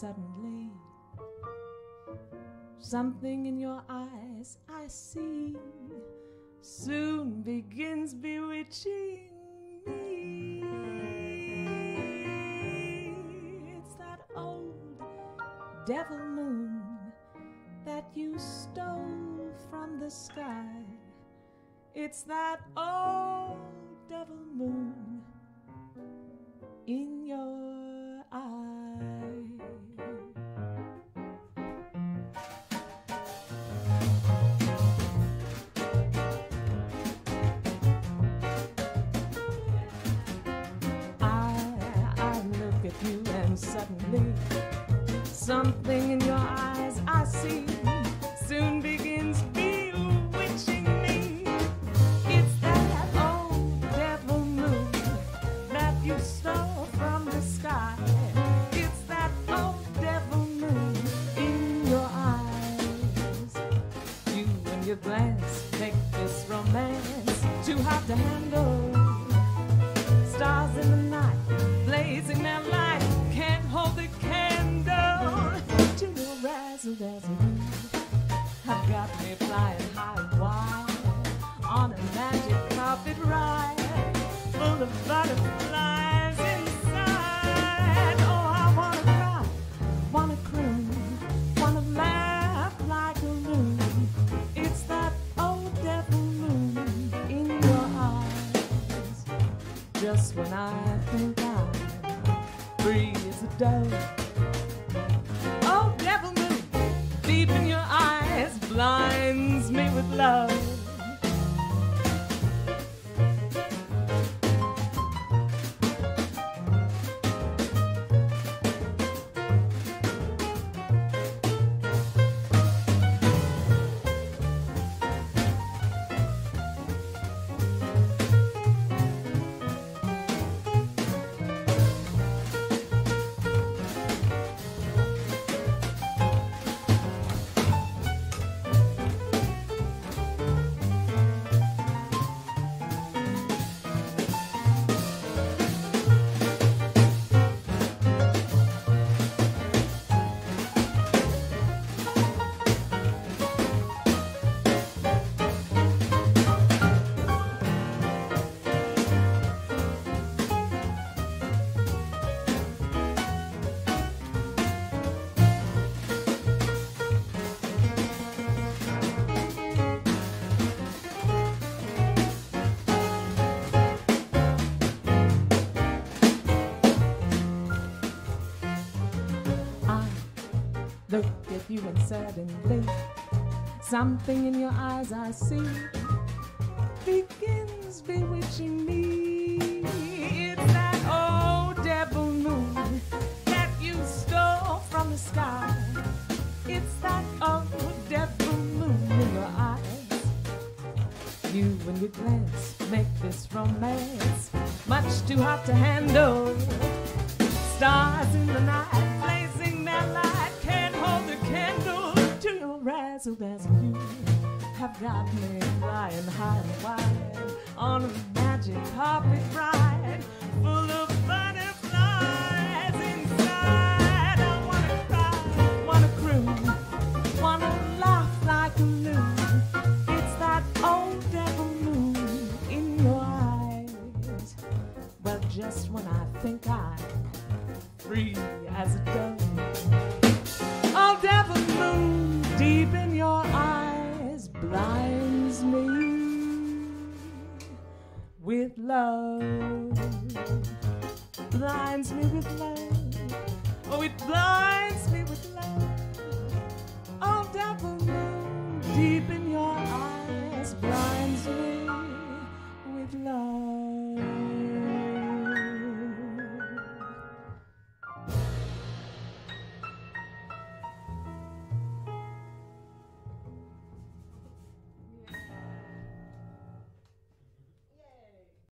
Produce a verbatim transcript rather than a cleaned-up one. suddenly. Something in your eyes I see soon begins bewitching me. It's that old devil moon that you stole from the sky. It's that old devil moon in your eye. I, I look at you and suddenly something in your eyes I see soon begins bewitching me. It's that old devil moon that you stole from the sky. It's that old devil moon in your eyes. You and your glance make this romance too hot to handle. Stars in the night blazing their light, can't hold the I've got me flying high and wide on a magic carpet ride full of butterflies inside. Oh, I wanna cry, wanna croon, wanna laugh like a loon. It's that old devil moon in your eyes. Just when I think I'm free as a dove. Blinds me with love. Look at you and suddenly something in your eyes I see begins bewitching me. It's that old devil moon that you stole from the sky. It's that old devil moon in your eyes. You and your glance make this romance much too hot to handle. Stars in the night blazing their light, can't hold the candle to your razzle dazzle. You have got me flying high and wide on a magic carpet ride full of butterflies inside. I wanna cry, wanna croon, wanna laugh like a loon. It's that old devil moon in your eyes. Well, just when I think I free as a dove, old devil moon deep in your eyes blinds me with love, blinds me with love. Oh, it blinds me with love. Old devil moon deep in your eyes blinds me with love.